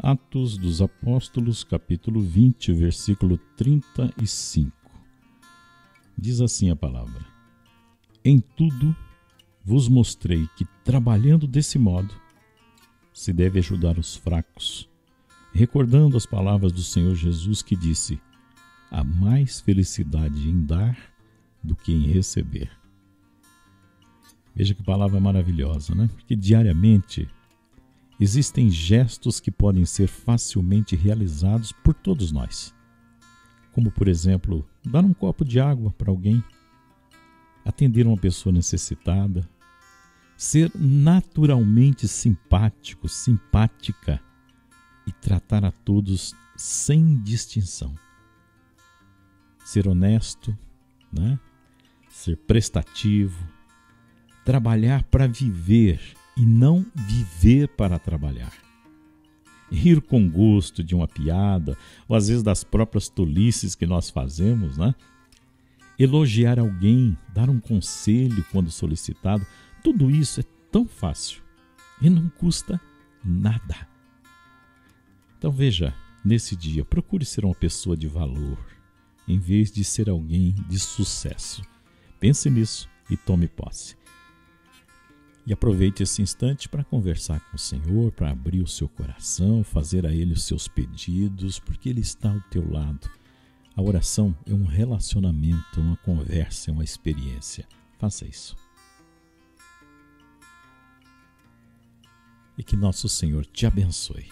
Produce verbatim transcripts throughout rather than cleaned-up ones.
Atos dos Apóstolos, capítulo vinte, versículo trinta e cinco. Diz assim a palavra: Em tudo vos mostrei que, trabalhando desse modo, se deve ajudar os fracos, recordando as palavras do Senhor Jesus, que disse: há mais felicidade em dar do que em receber. Veja que palavra maravilhosa, né? Porque diariamente existem gestos que podem ser facilmente realizados por todos nós, como, por exemplo, dar um copo de água para alguém, atender uma pessoa necessitada, ser naturalmente simpático, simpática e tratar a todos sem distinção. Ser honesto, né? Ser prestativo, trabalhar para viver e não viver para trabalhar. Rir com gosto de uma piada, ou às vezes das próprias tolices que nós fazemos, né? Elogiar alguém, dar um conselho quando solicitado, tudo isso é tão fácil e não custa nada. Então veja, nesse dia, procure ser uma pessoa de valor, em vez de ser alguém de sucesso. Pense nisso e tome posse. E aproveite esse instante para conversar com o Senhor, para abrir o seu coração, fazer a Ele os seus pedidos, porque Ele está ao teu lado. A oração é um relacionamento, uma conversa, uma experiência. Faça isso. E que nosso Senhor te abençoe.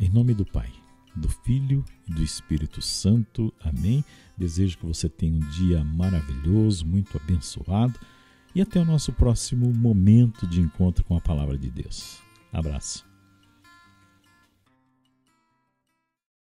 Em nome do Pai, do Filho e do Espírito Santo. Amém. Desejo que você tenha um dia maravilhoso, muito abençoado. E até o nosso próximo momento de encontro com a Palavra de Deus. Abraço.